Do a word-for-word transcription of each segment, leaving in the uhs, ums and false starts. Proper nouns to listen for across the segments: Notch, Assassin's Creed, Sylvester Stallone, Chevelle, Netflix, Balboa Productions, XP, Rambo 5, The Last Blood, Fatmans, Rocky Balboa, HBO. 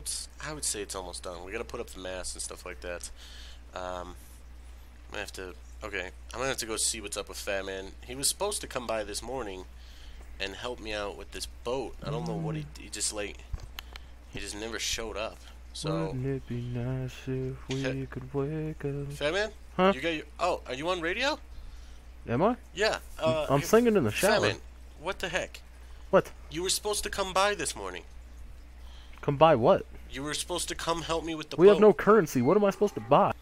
would I would say it's almost done. We gotta put up the mast and stuff like that. Um, I have to. Okay, I'm gonna have to go see what's up with Fatman. He was supposed to come by this morning and help me out with this boat. I don't mm. know what he he just like. He just never showed up. So. Wouldn't it be nice if we Fa could wake up? Fatman? Huh? You got your, oh, are you on radio? Am I? Yeah. Uh, I'm singing in the shower. Fatman, what the heck? What? You were supposed to come by this morning. Come buy what? You were supposed to come help me with the boat. We have no currency. What am I supposed to buy?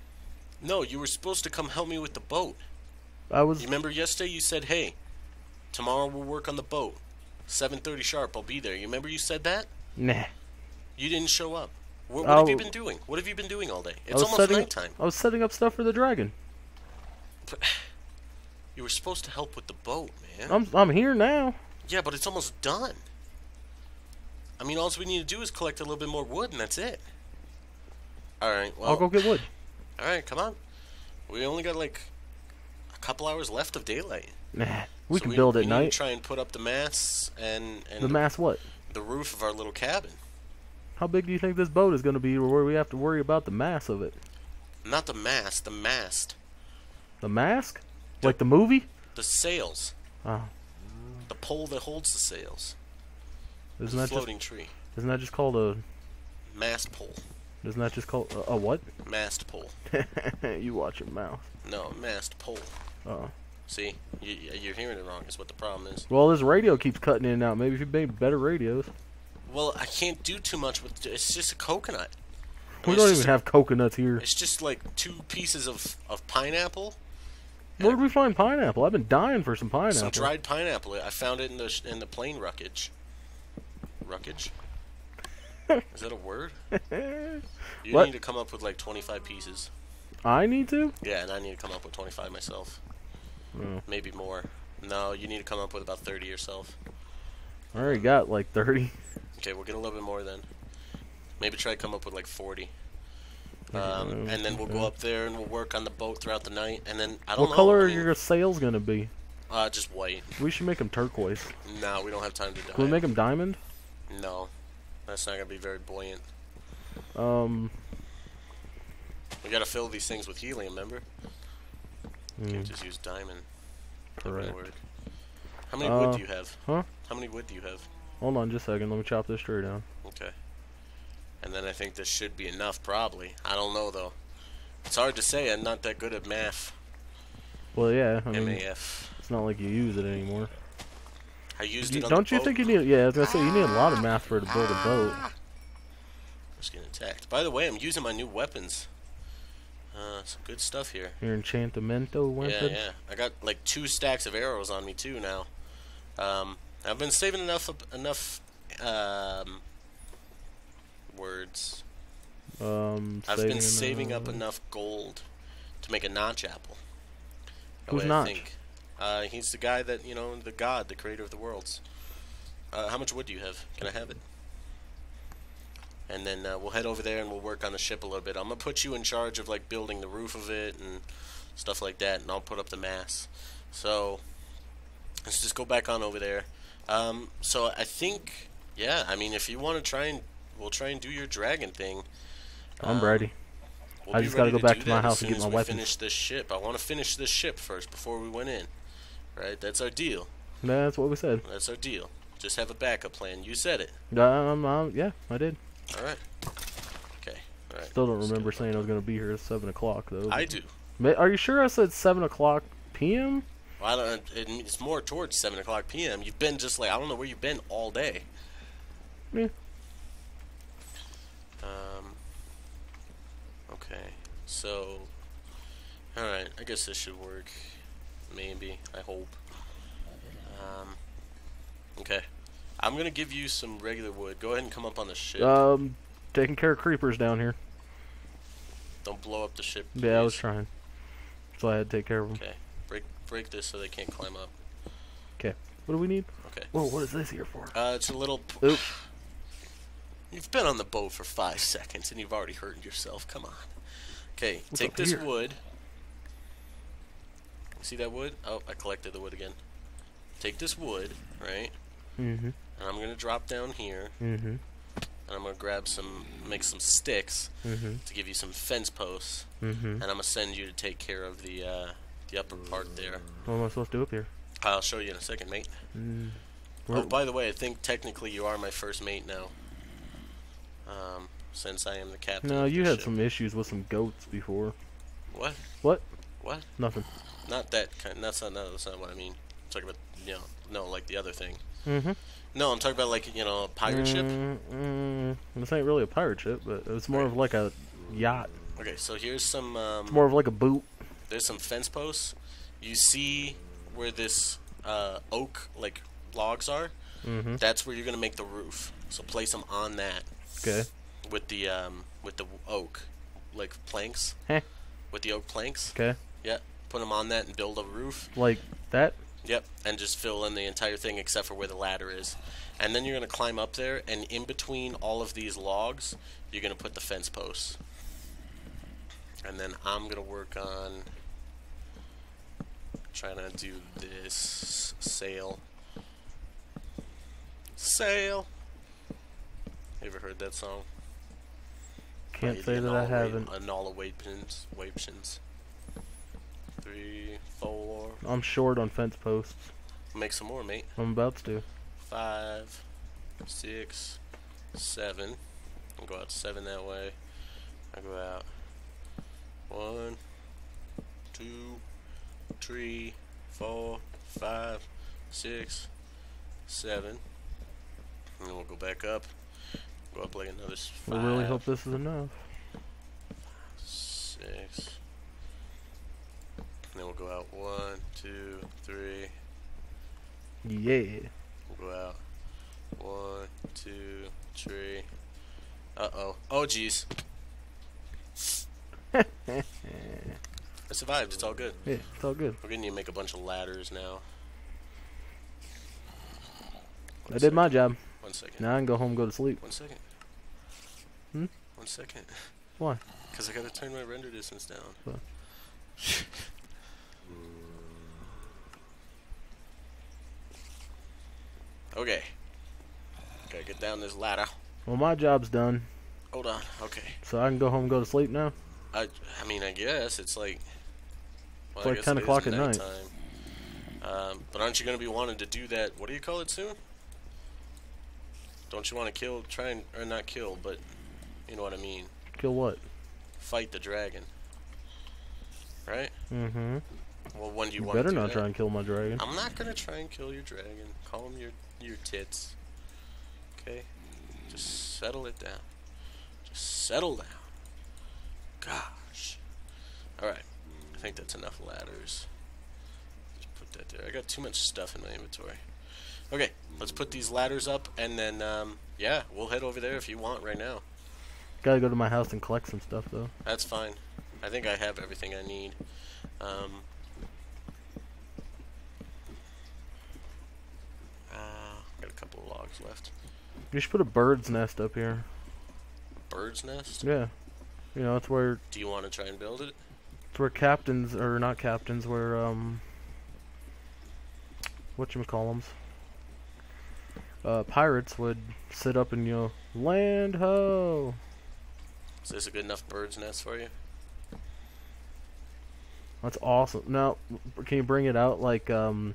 No, you were supposed to come help me with the boat. I was... You remember yesterday you said, hey, tomorrow we'll work on the boat. seven thirty sharp, I'll be there. You remember you said that? Nah. You didn't show up. What, what have you been doing? What have you been doing all day? It's almost nighttime. I was setting up stuff for the dragon. But you were supposed to help with the boat, man. I'm, I'm here now. Yeah, but it's almost done. I mean, all we need to do is collect a little bit more wood, and that's it. All right, well... I'll go get wood. All right, come on. We only got, like, a couple hours left of daylight. Nah, we so can we, build at night. We need to try and put up the masts and... and the masts what? The roof of our little cabin. How big do you think this boat is going to be where we have to worry about the mass of it? Not the mast, the mast. The mask? The, like the movie? The sails. Oh. The pole that holds the sails. Isn't that floating just, tree. Isn't that just called a... mast pole. Isn't that just called a, a what? Mast pole. You watch your mouth. No, mast pole. Uh-oh. See? You, you're hearing it wrong is what the problem is. Well, this radio keeps cutting in and out. Maybe if you made better radios. Well, I can't do too much with... It's just a coconut. I mean, we don't even a, have coconuts here. It's just like two pieces of, of pineapple. Where did we find pineapple? I've been dying for some pineapple. Some dried pineapple. I found it in the, in the plane wreckage. Ruckage. Is that a word? You what? Need to come up with like twenty-five pieces. I need to? Yeah, and I need to come up with twenty-five myself. Oh. Maybe more. No, you need to come up with about thirty yourself. I already got like thirty. Okay, we'll get a little bit more then. Maybe try to come up with like forty. Um, and then we'll go up there and we'll work on the boat throughout the night. And then, I don't know. What color are your sails going to be? Uh, just white. We should make them turquoise. No, we don't have time to do that. Can we make them diamond? No, that's not gonna be very buoyant. Um, we gotta fill these things with helium. Remember, mm. Can't just use diamond. Correct. How many uh, wood do you have? Huh? How many wood do you have? Hold on, just a second. Let me chop this tree down. Okay. And then I think this should be enough, probably. I don't know though. It's hard to say. I'm not that good at math. Well, yeah. I mean, M A F. It's not like you use it anymore. I used you, it on don't the you boat. Think you need... Yeah, I was going to say, you need a lot of math for to build a boat. I'm just getting attacked. By the way, I'm using my new weapons. Uh, some good stuff here. Your enchantamento weapon? Yeah, yeah. I got, like, two stacks of arrows on me, too, now. Um, I've been saving enough... enough... Um... words. Um... I've saving been saving enough. up enough gold to make a Notch apple. That Who's Notch? I think Uh, he's the guy that, you know, the god, the creator of the worlds. Uh, how much wood do you have? Can I have it? And then uh, we'll head over there and we'll work on the ship a little bit. I'm going to put you in charge of, like, building the roof of it and stuff like that, and I'll put up the mass. So, let's just go back on over there. Um, so, I think, yeah, I mean, if you want to try and, we'll try and do your dragon thing. I'm um, ready. We'll I just got to go back to my house and get my weapons. Finish this ship. I want to finish this ship first before we went in. Right, that's our deal. That's what we said. That's our deal. Just have a backup plan. You said it. Um, um yeah, I did. All right. Okay. All right. Still don't Let's remember saying I was going to be here at seven o'clock though. I do. Are you sure I said seven o'clock p m? Well, I don't. It's more towards seven o'clock p m. You've been just like I don't know where you've been all day. Yeah. Um. Okay. So. All right. I guess this should work. Maybe, I hope. Um, okay. I'm going to give you some regular wood. Go ahead and come up on the ship. Um, taking care of creepers down here. Don't blow up the ship, please. Yeah, I was trying. So I had to take care of them. Okay. Break, break this so they can't climb up. Okay. What do we need? Okay. Whoa, what is this here for? Uh, it's a little... Oop. You've been on the boat for five seconds, and you've already hurt yourself. Come on. Okay, What's take this here? wood... See that wood? Oh, I collected the wood again. Take this wood, right? Mm-hmm. And I'm going to drop down here. Mm-hmm. and I'm gonna grab some, make some sticks mm-hmm. to give you some fence posts, mm-hmm. and I'm gonna send you to take care of the uh, the upper part there. What am I supposed to do up here? I'll show you in a second, mate. Mm. Oh, by the way, I think technically you are my first mate now, um, since I am the captain. No, you had some issues with some goats before. What? What? What? Nothing. Not that kind. That's not. No, that's not what I mean. I'm talking about, you know, no, like the other thing. Mm-hmm. No, I'm talking about, like, you know, a pirate mm, ship. Mm, this ain't really a pirate ship, but it's more right. of like a yacht. Okay, so here's some... Um, it's more of like a boot. There's some fence posts. You see where this uh, oak, like, logs are? Mm-hmm. That's where you're going to make the roof. So place them on that. Okay. With the, um, with the oak, like, planks. Heh. With the oak planks. Okay. Yeah, put them on that and build a roof. Like that? Yep, and just fill in the entire thing except for where the ladder is. And then you're going to climb up there, and in between all of these logs, you're going to put the fence posts. And then I'm going to work on trying to do this sail. Sail! You ever heard that song? Can't say that I haven't. Anala Waptions. Three, four. I'm short on fence posts. Make some more, mate. I'm about to. Five, six, seven. I'll go out seven that way. I'll go out one, two, three, four, five, six, seven. And then we'll go back up. Go up like another five. I really hope this is enough. Six. And then we'll go out one, two, three. Yeah. We'll go out one, two, three. Uh oh. Oh geez. I survived. It's all good. Yeah, it's all good. We're gonna need to make a bunch of ladders now. One I did second. my job. One second. Now I can go home and go to sleep. One second. Hmm? One second. Why? Because I gotta turn my render distance down. What? Okay. Gotta get down this ladder. Well, my job's done. Hold on. Okay. So I can go home and go to sleep now? I, I mean, I guess. It's like... Well, it's like ten o'clock at night. Um, but aren't you going to be wanting to do that... What do you call it soon? Don't you want to kill... Try and... Or not kill, but... You know what I mean. Kill what? Fight the dragon. Right? Mm-hmm. Well, when do you, you want to do that? Better not try and kill my dragon. I'm not going to try and kill your dragon. Calm your... your tits. Okay? Just settle it down. Just settle down. Gosh. Alright. I think that's enough ladders. Just put that there. I got too much stuff in my inventory. Okay. Let's put these ladders up and then, um, yeah, we'll head over there if you want right now. Gotta go to my house and collect some stuff, though. That's fine. I think I have everything I need. Um... Couple of logs left. You should put a bird's nest up here. Bird's nest? Yeah. You know, it's where... Do you want to try and build it? It's where captains, or not captains, where, um... whatchamacallums? Uh, pirates would sit up and, you know, land ho! Is this a good enough bird's nest for you? That's awesome. Now, can you bring it out, like, um...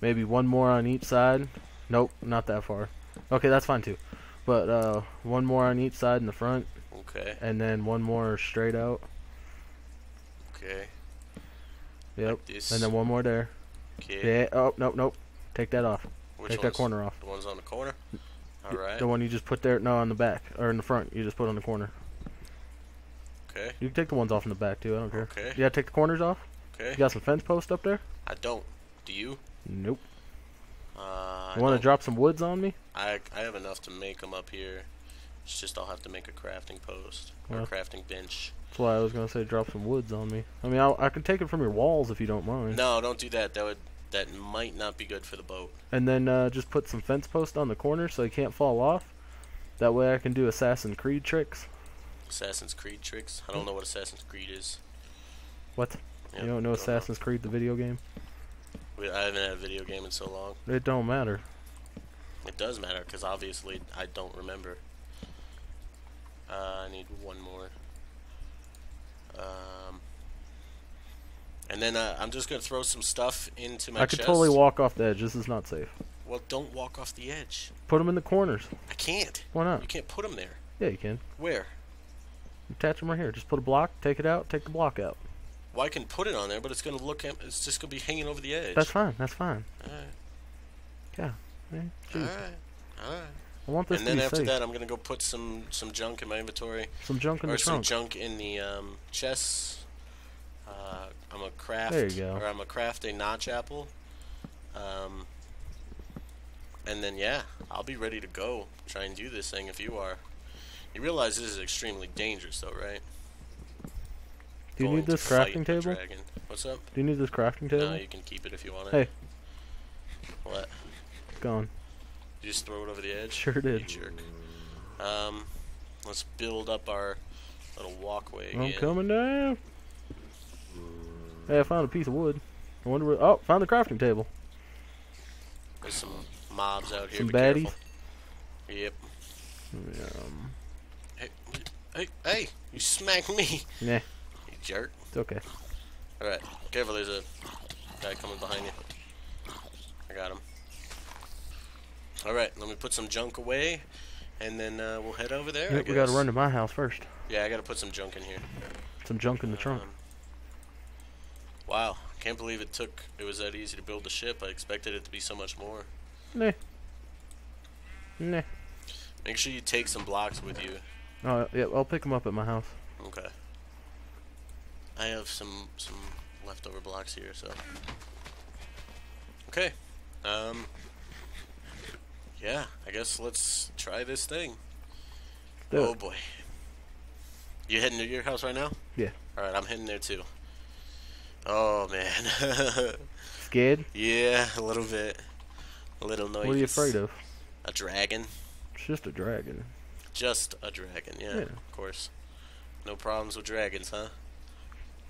maybe one more on each side? Nope, not that far. Okay, that's fine too. But uh, one more on each side in the front. Okay. And then one more straight out. Okay. Yep. Like this. And then one more there. Okay. Yeah. Oh, nope, nope. Take that off. Which Take that corner off. The one's on the corner? All right. The one you just put there? No, on the back. Or in the front. You just put on the corner. Okay. You can take the ones off in the back too. I don't care. Okay. Yeah, take the corners off. Okay. You got some fence posts up there? I don't. Do you? Nope. Uh, you want to drop some woods on me? I, I have enough to make them up here. It's just I'll have to make a crafting post. Or yeah. a crafting bench. That's why I was going to say drop some woods on me. I mean, I'll, I can take it from your walls if you don't mind. No, don't do that. That would that might not be good for the boat. And then uh, just put some fence posts on the corner so they can't fall off. That way I can do Assassin's Creed tricks. Assassin's Creed tricks? I don't know what Assassin's Creed is. What? Yep, you don't know don't Assassin's know. Creed, the video game? I haven't had a video game in so long. It don't matter. It does matter, because obviously I don't remember. Uh, I need one more. Um, and then uh, I'm just going to throw some stuff into my chest. I could chest. totally walk off the edge. This is not safe. Well, don't walk off the edge. Put them in the corners. I can't. Why not? You can't put them there. Yeah, you can. Where? Attach them right here. Just put a block, take it out, take the block out. Well, I can put it on there, but it's going to look, it's just going to be hanging over the edge. That's fine. That's fine. All right. Yeah. Man, all right. All right. I want this and to then be after safe. that, I'm going to go put some, some junk in my inventory. Some junk in the trunk. Or some junk in the um, chests. Uh, I'm going to craft, there you go. or I'm going to craft a Notch apple. Um, and then, yeah, I'll be ready to go try and do this thing if you are. You realize this is extremely dangerous, though, right? Do you Going need this crafting table? What's up? Do you need this crafting table? No, you can keep it if you want it. Hey. What? It's gone. You just throw it over the edge? Sure did. You jerk. Um, let's build up our little walkway again. I'm coming down. Hey, I found a piece of wood. I wonder where... Oh, found the crafting table. There's some mobs out here. Some Be baddies. Careful. Yep. Um... Hey, hey, hey! You smacked me! Nah. You jerk. It's okay. Alright, careful, there's a guy coming behind you. I got him. Alright, let me put some junk away, and then uh, we'll head over there. Yep, we gotta run to my house first. Yeah, I gotta put some junk in here. Some junk in the trunk. Um, wow, I can't believe it took, it was that easy to build the ship. I expected it to be so much more. Nah. Nah. Make sure you take some blocks with you. Oh, yeah, I'll pick them up at my house. Okay. I have some some leftover blocks here, so. Okay. Um. Yeah, I guess let's try this thing. Do oh it. boy. You heading to your house right now? Yeah. All right, I'm heading there too. Oh man. Scared? Yeah, a little bit. A little noise. What are you afraid of? A dragon. It's just a dragon. Just a dragon, yeah, yeah, of course. No problems with dragons, huh?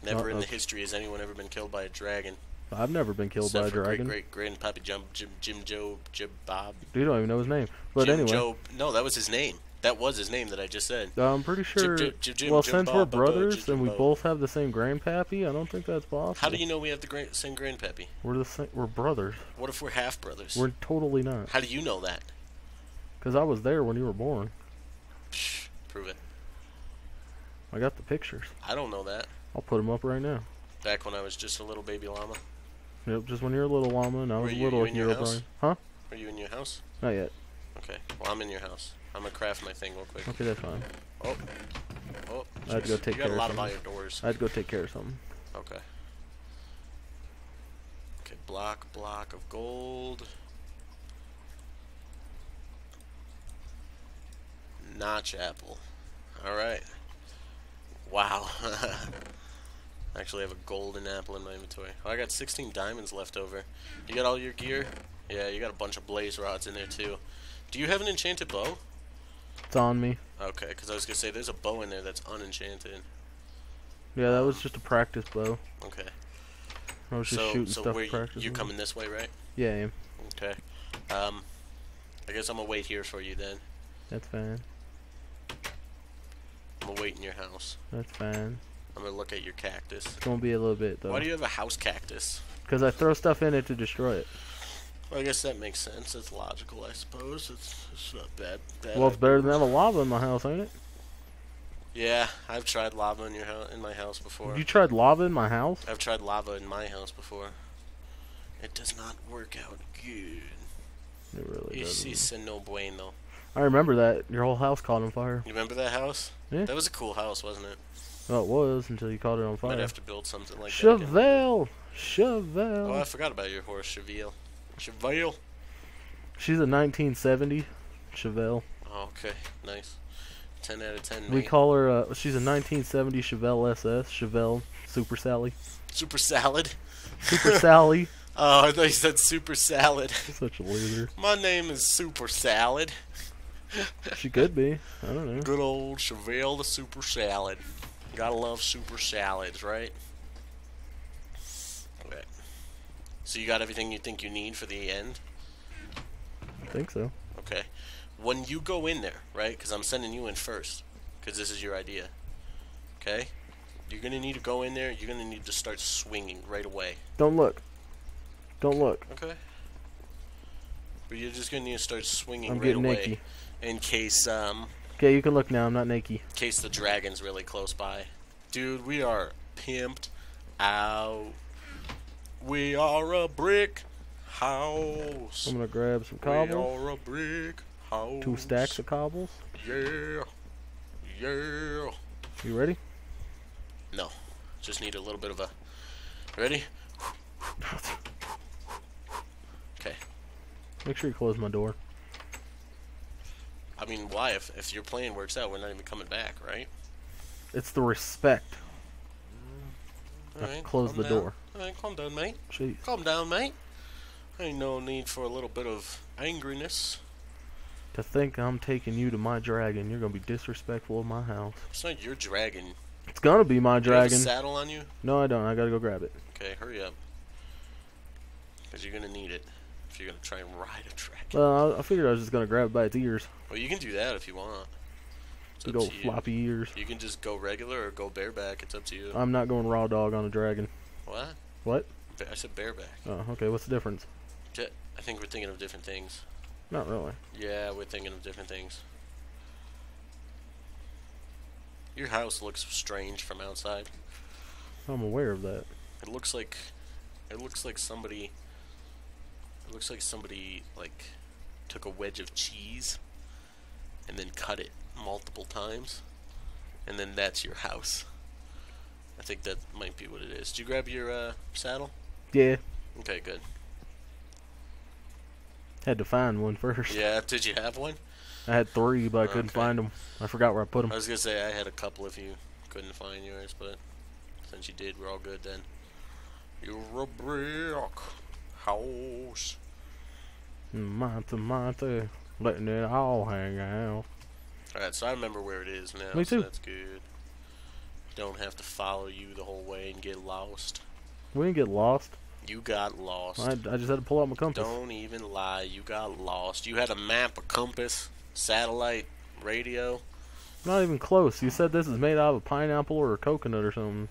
Never uh, in the history has anyone ever been killed by a dragon. I've never been killed Except by a dragon. Great, great, grandpappy Jim, Jim, Jim, Joe, Jim, Bob. You don't even know his name. But Jim, anyway, Joe, no, that was his name. That was his name that I just said. I'm pretty sure. Jim, Jim, Jim, well, Jim, since Bob, we're brothers Jim, Jim, and we Bob. both have the same grandpappy, I don't think that's possible. How do you know we have the grand, same grandpappy? We're the same, we're brothers. What if we're half brothers? We're totally not. How do you know that? Because I was there when you were born. Psh, prove it. I got the pictures. I don't know that. I'll put them up right now. Back when I was just a little baby llama. Yep, just when you're a little llama and I was a little in your house. Huh? Are you in your house? Not yet. Okay. Well, I'm in your house. I'm gonna craft my thing real quick. Okay, that's fine. Oh. Oh. I had to go take care of something. You got a lot of iron doors. I had to go take care of something. Okay. Okay. Block, block of gold. Notch apple. All right. Wow. I actually have a golden apple in my inventory. Oh, I got sixteen diamonds left over. You got all your gear? Yeah, you got a bunch of blaze rods in there too. Do you have an enchanted bow? It's on me. Okay, because I was gonna say there's a bow in there that's unenchanted. Yeah, that was just a practice bow. Okay. I was just so, shooting so stuff where practicing. You coming this way, right? Yeah, I am. Okay. Um, I guess I'm gonna wait here for you then. That's fine. I'm gonna wait in your house. That's fine. I'm gonna look at your cactus. It's gonna be a little bit though. Why do you have a house cactus? Because I throw stuff in it to destroy it. Well, I guess that makes sense. It's logical, I suppose. It's, it's not bad, bad. Well, it's better than having lava in my house, ain't it? Yeah, I've tried lava in your in my house before. You tried lava in my house? I've tried lava in my house before. It does not work out good. It really doesn't. It's no bueno. I remember that. Your whole house caught on fire. You remember that house? Yeah. That was a cool house, wasn't it? Well, it was until you caught it on fire. Might have to build something like Chevelle. that. Chevelle! Chevelle! Oh, I forgot about your horse, Chevelle. Chevelle! She's a nineteen seventy Chevelle. Oh, okay. Nice. ten out of ten, We mate. call her, uh, she's a nineteen seventy Chevelle S S. Chevelle Super Sally. Super Salad? Super Sally. Oh, I thought you said Super Salad. Such a loser. My name is Super Salad. She could be. I don't know. Good old Chevelle the Super Salad. Gotta love super salads, right? Okay. So you got everything you think you need for the end? I think so. Okay. When you go in there, right? Because I'm sending you in first. because this is your idea. Okay? You're going to need to go in there. You're going to need to start swinging right away. Don't look. Don't look. Okay. But you're just going to need to start swinging I'm right away. Naked. In case... um. Yeah, you can look now. I'm not naked. In case the dragon's really close by. Dude, we are pimped out. We are a brick house. I'm going to grab some cobbles. We are a brick house. Two stacks of cobbles. Yeah. Yeah. You ready? No. Just need a little bit of a... Ready? Okay. Make sure you close my door. I mean, why? If, if your plan works out, we're not even coming back, right? It's the respect. All right, close the down. door. Alright, calm down, mate. Jeez. Calm down, mate. Ain't no need for a little bit of angriness. To think I'm taking you to my dragon, you're going to be disrespectful of my house. It's not your dragon. It's going to be my dragon. Do you have a saddle on you? No, I don't. I got to go grab it. Okay, hurry up. Because you're going to need it if you're going to try and ride a dragon. Well, I figured I was just going to grab it by its ears. Well, you can do that if you want. Big old floppy ears. You can just go regular or go bareback. It's up to you. I'm not going raw dog on a dragon. What? What? I said bareback. Oh, okay. What's the difference? I think we're thinking of different things. Not really. Yeah, we're thinking of different things. Your house looks strange from outside. I'm aware of that. It looks like, it looks like somebody, it looks like somebody like took a wedge of cheese and then cut it multiple times, and then that's your house. I think that might be what it is. Did you grab your uh, saddle? Yeah. Okay, good. Had to find one first. Yeah, did you have one? I had three, but I couldn't okay. find them. I forgot where I put them. I was going to say I had a couple if you couldn't find yours, but since you did, we're all good then. You're a brick house. Monty, Monty, letting it all hang out. Alright, so I remember where it is now. Me too. So that's good. Don't have to follow you the whole way and get lost. We didn't get lost. You got lost. I, I just had to pull out my compass. Don't even lie. You got lost. You had a map, a compass, satellite, radio. Not even close. You said this is made out of a pineapple or a coconut or something.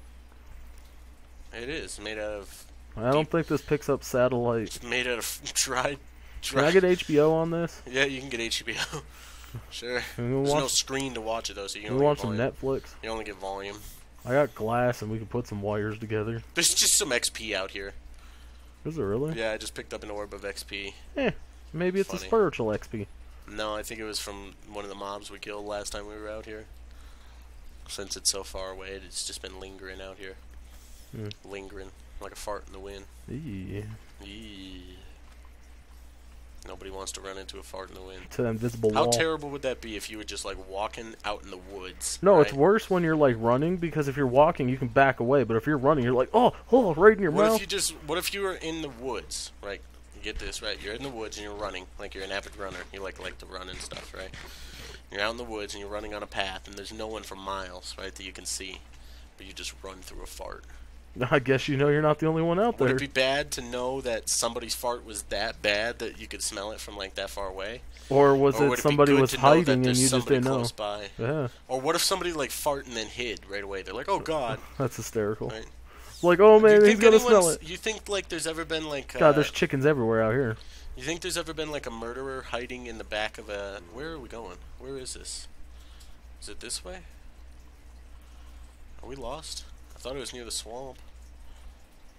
It is made out of... I don't think this picks up satellite. It's made out of dried... dried. Can I get H B O on this? Yeah, you can get H B O. Sure. There's watch, no screen to watch it though, so you can only watch some Netflix. You only get volume. I got glass, and we can put some wires together. There's just some X P out here. Is there really? Yeah, I just picked up an orb of X P. Eh, maybe it's, it's a spiritual X P. No, I think it was from one of the mobs we killed last time we were out here. Since it's so far away, it's just been lingering out here. Hmm. Lingering, like a fart in the wind. Eee. Eee. Nobody wants to run into a fart in the wind. To an invisible wall. How terrible would that be if you were just, like, walking out in the woods? No, right? It's worse when you're, like, running, because if you're walking, you can back away. But if you're running, you're like, oh, oh, right in your what mouth. If you just, what if you were in the woods, right? You get this, right? You're in the woods and you're running. Like, you're an avid runner. You, like, like to run and stuff, right? You're out in the woods and you're running on a path, and there's no one for miles, right, that you can see. But you just run through a fart. I guess you know you're not the only one out there. Would it be bad to know that somebody's fart was that bad that you could smell it from, like, that far away? Or was or it somebody was hiding and you just didn't know? By? Yeah. Or what if somebody, like, farted and then hid right away? They're like, oh, God. That's hysterical. Right? Like, oh, man, he's going to smell it. You think, like, there's ever been, like... Uh, God, there's chickens everywhere out here. You think there's ever been, like, a murderer hiding in the back of a... Where are we going? Where is this? Is it this way? Are we lost? I thought it was near the swamp.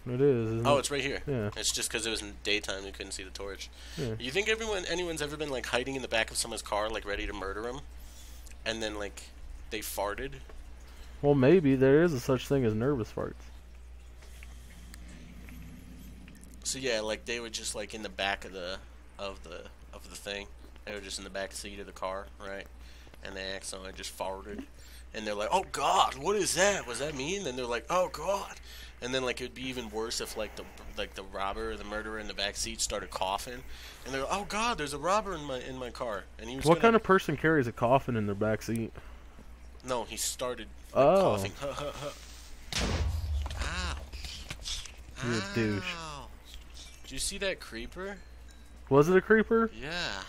It is. Isn't oh, it? It's right here. Yeah. It's just because it was in the daytime you couldn't see the torch. Yeah. You think everyone, anyone's ever been like hiding in the back of someone's car, like ready to murder them, and then like they farted? Well, maybe there is a such thing as nervous farts. So yeah, like they were just like in the back of the of the of the thing. They were just in the back seat of the car, right? And they accidentally just farted. And they're like, oh, God, what is that? Was that me? And then they're like, oh, God. And then, like, it would be even worse if, like, the like the robber or the murderer in the back seat started coughing. And they're like, oh, God, there's a robber in my in my car. And he was What gonna... kind of person carries a coffin in their back seat? No, he started like, oh. coughing. Ow. You're a douche. Did you see that creeper? Was it a creeper? Yeah.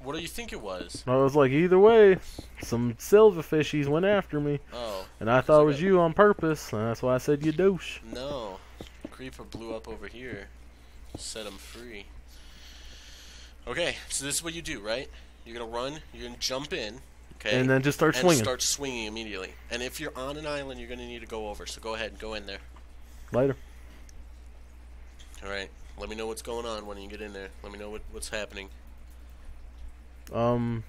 What do you think it was? I was like, either way, some silverfishies went after me. Oh. And I thought it was you on purpose, and that's why I said you douche. No. Creeper blew up over here. Set him free. Okay, so this is what you do, right? You're going to run, you're going to jump in, okay? And then just start and swinging. And start swinging immediately. And if you're on an island, you're going to need to go over, so go ahead and go in there. Later. All right. Let me know what's going on when you get in there. Let me know what, what's happening. Um,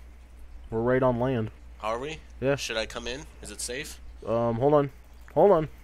we're right on land. Are we? Yeah. Should I come in? Is it safe? Um, hold on. Hold on.